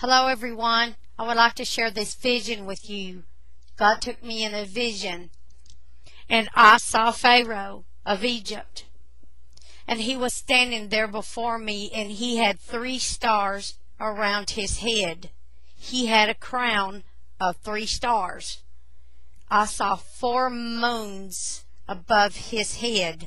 Hello everyone, I would like to share this vision with you. God took me in a vision, and I saw Pharaoh of Egypt, and he was standing there before me, and he had 3 stars around his head. He had a crown of 3 stars. I saw 4 moons above his head,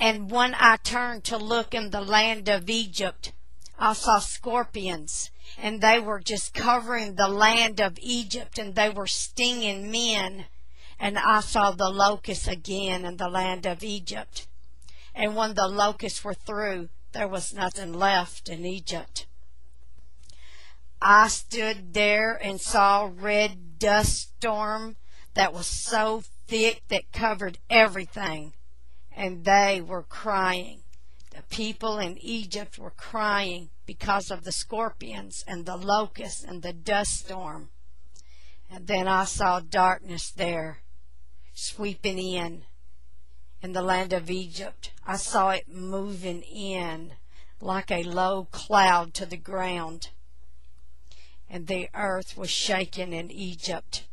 and when I turned to look in the land of Egypt, I saw scorpions, and they were just covering the land of Egypt, and they were stinging men. And I saw the locusts again in the land of Egypt. And when the locusts were through, there was nothing left in Egypt. I stood there and saw a red dust storm that was so thick that covered everything. And they were crying. The people in Egypt were crying because of the scorpions and the locusts and the dust storm. And then I saw darkness there sweeping in the land of Egypt. I saw it moving in like a low cloud to the ground. And the earth was shaking in Egypt.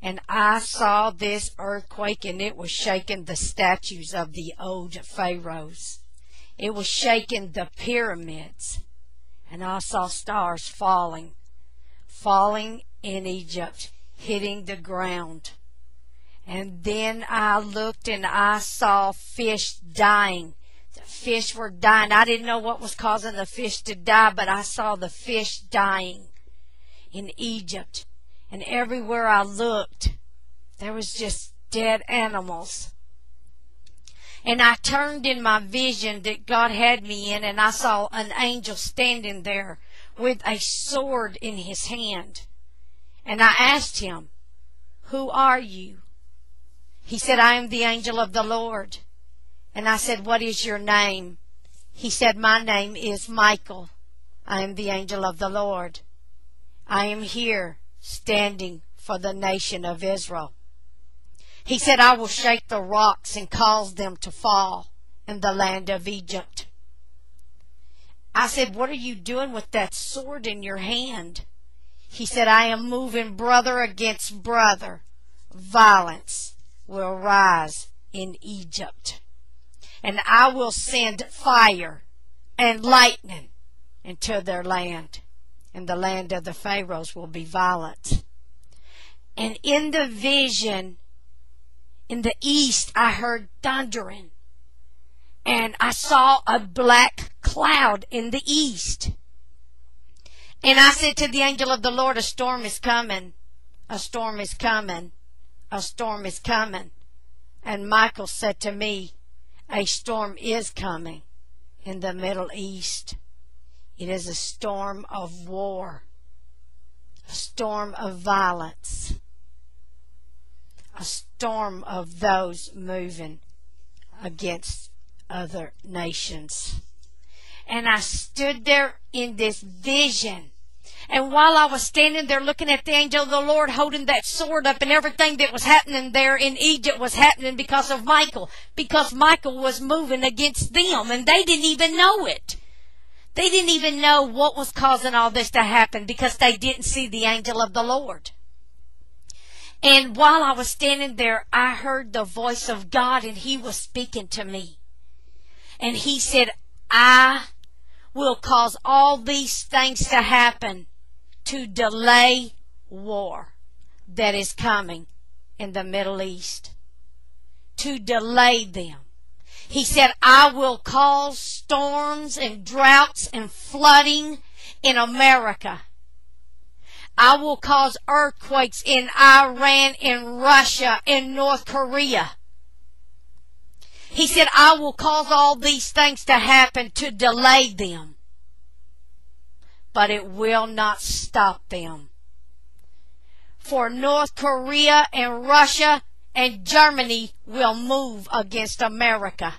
And I saw this earthquake, and it was shaking the statues of the old pharaohs. It was shaking the pyramids, and I saw stars falling in Egypt, hitting the ground. And then I looked, and I saw fish dying. The fish were dying. I didn't know what was causing the fish to die, but I saw the fish dying in Egypt. And everywhere I looked, there was just dead animals. And I turned in my vision that God had me in, and I saw an angel standing there with a sword in his hand. And I asked him, "Who are you?" He said, "I am the angel of the Lord." And I said, "What is your name?" He said, "My name is Michael. I am the angel of the Lord. I am here standing for the nation of Israel." He said, "I will shake the rocks and cause them to fall in the land of Egypt." I said, "What are you doing with that sword in your hand?" He said, "I am moving brother against brother. Violence will rise in Egypt. And I will send fire and lightning into their land. And the land of the pharaohs will be violent." And in the vision, in the east, I heard thundering, and I saw a black cloud in the east. And I said to the angel of the Lord, "A storm is coming, a storm is coming, a storm is coming." And Michael said to me, "A storm is coming in the Middle East. It is a storm of war, a storm of violence, a storm of those moving against other nations." And I stood there in this vision. And while I was standing there looking at the angel of the Lord holding that sword up, and everything that was happening there in Egypt was happening because of Michael. Because Michael was moving against them, and they didn't even know it. They didn't even know what was causing all this to happen because they didn't see the angel of the Lord. And while I was standing there, I heard the voice of God, and he was speaking to me. And he said, "I will cause all these things to happen to delay war that is coming in the Middle East. To delay them." He said, "I will cause storms and droughts and flooding in America. I will cause earthquakes in Iran, in Russia, in North Korea." He said, "I will cause all these things to happen to delay them. But it will not stop them. For North Korea and Russia and Germany will move against America.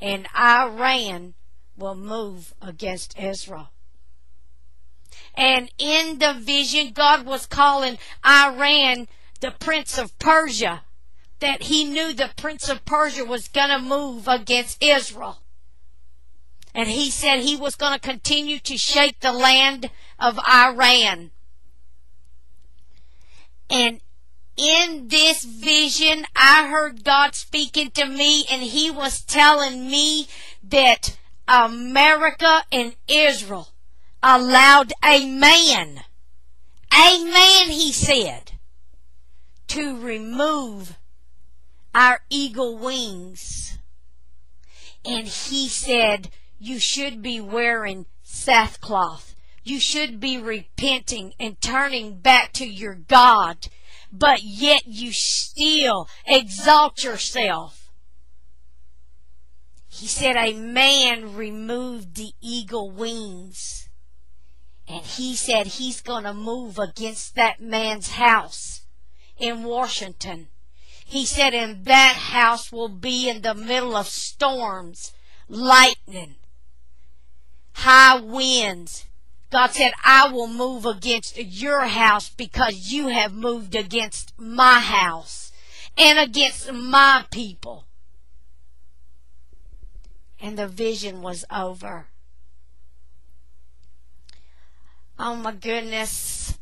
And Iran will move against Israel." And in the vision, God was calling Iran the Prince of Persia, that he knew the Prince of Persia was going to move against Israel. And he said he was going to continue to shake the land of Iran. And in this vision, I heard God speaking to me, and he was telling me that America and Israel allowed a man, he said, to remove our eagle wings. And he said, you should be wearing sackcloth. You should be repenting and turning back to your God. But yet you still exalt yourself. He said a man removed the eagle wings. And he said he's going to move against that man's house in Washington. He said, and that house will be in the middle of storms, lightning, high winds. God said, I will move against your house because you have moved against my house and against my people. And the vision was over. Oh my goodness.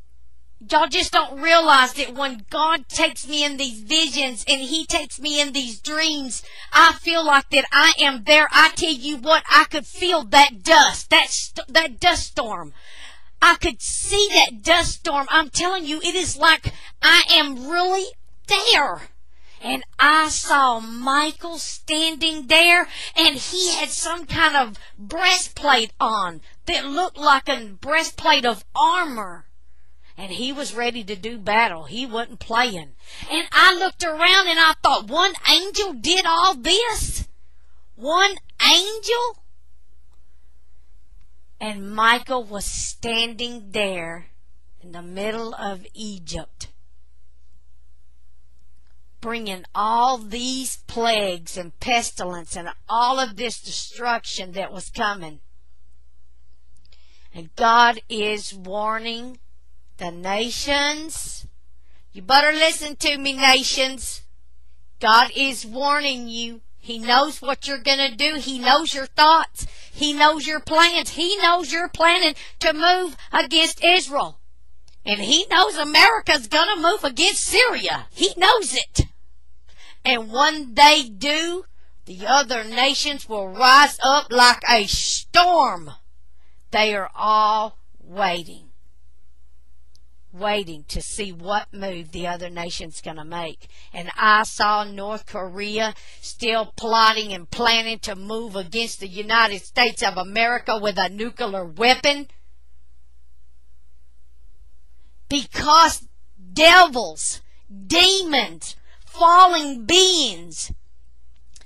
Y'all just don't realize that when God takes me in these visions and he takes me in these dreams, I feel like that I am there. I tell you what, I could feel that dust, that dust storm. I could see that dust storm. I'm telling you, it is like I am really there. And I saw Michael standing there, and he had some kind of breastplate on that looked like a breastplate of armor. And he was ready to do battle. He wasn't playing. And I looked around and I thought, one angel did all this? One angel? And Michael was standing there in the middle of Egypt, bringing all these plagues and pestilence and all of this destruction that was coming. And God is warning the nations. You better listen to me, nations. God is warning you. He knows what you're going to do. He knows your thoughts. He knows your plans. He knows you're planning to move against Israel. And he knows America's going to move against Syria. He knows it. And when they do, the other nations will rise up like a storm. They are all waiting to see what move the other nation's going to make. And I saw North Korea still plotting and planning to move against the United States of America with a nuclear weapon, because devils, demons, fallen beings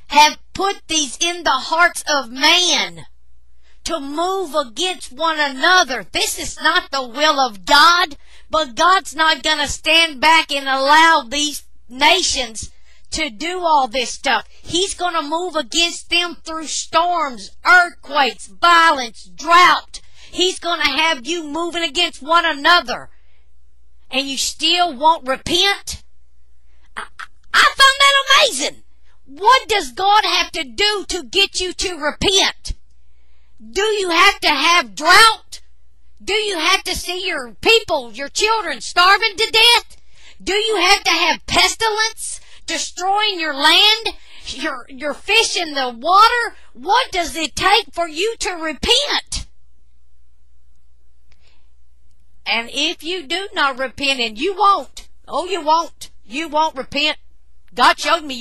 have put these in the hearts of man to move against one another. This is not the will of God, but God's not going to stand back and allow these nations to do all this stuff. He's going to move against them through storms, earthquakes, violence, drought. He's going to have you moving against one another. And you still won't repent? I found that amazing. What does God have to do to get you to repent? Do you have to have drought? Do you have to see your people, your children starving to death? Do you have to have pestilence destroying your land, your fish in the water? What does it take for you to repent? And if you do not repent, and you won't, oh, you won't repent. God showed me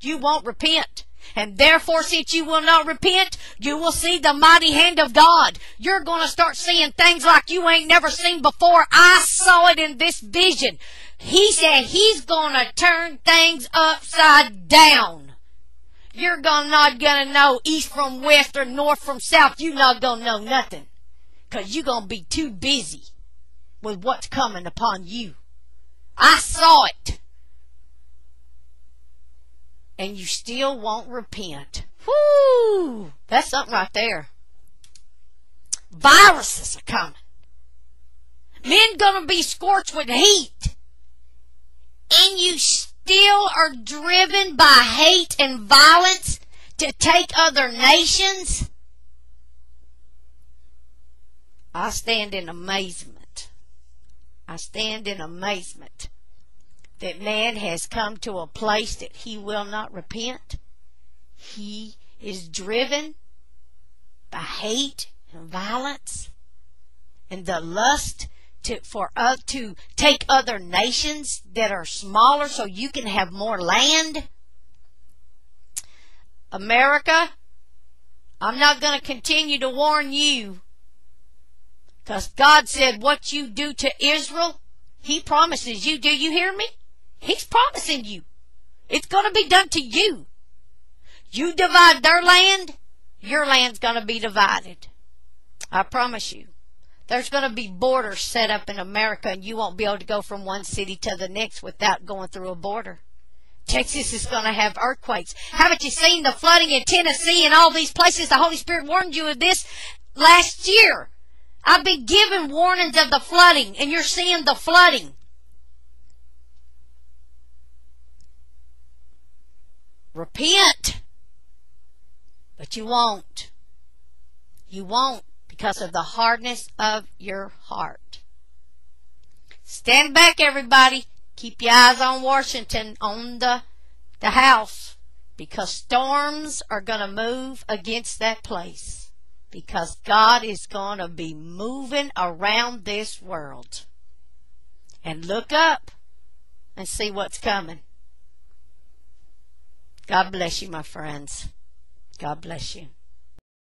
you won't repent. And therefore, since you will not repent, you will see the mighty hand of God. You're going to start seeing things like you ain't never seen before. I saw it in this vision. He said he's going to turn things upside down. You're not going to know east from west or north from south. You're not going to know nothing, because you're going to be too busy with what's coming upon you. I saw it. And you still won't repent. Whoo! That's something right there. Viruses are coming. Men gonna be scorched with heat. And you still are driven by hate and violence to take other nations? I stand in amazement. I stand in amazement that man has come to a place that he will not repent. He is driven by hate and violence and the lust to take other nations that are smaller so you can have more land. America, I'm not going to continue to warn you, because God said what you do to Israel, He promises you. Do you hear me? He's promising you. It's going to be done to you. You divide their land, your land's going to be divided. I promise you. There's going to be borders set up in America, and you won't be able to go from one city to the next without going through a border. Texas is going to have earthquakes. Haven't you seen the flooding in Tennessee and all these places? The Holy Spirit warned you of this last year. I've been given warnings of the flooding, and you're seeing the flooding. Repent. But you won't. You won't, because of the hardness of your heart. Stand back, everybody. Keep your eyes on Washington, on the house, because storms are going to move against that place, because God is going to be moving around this world. And look up and see what's coming. God bless you, my friends. God bless you.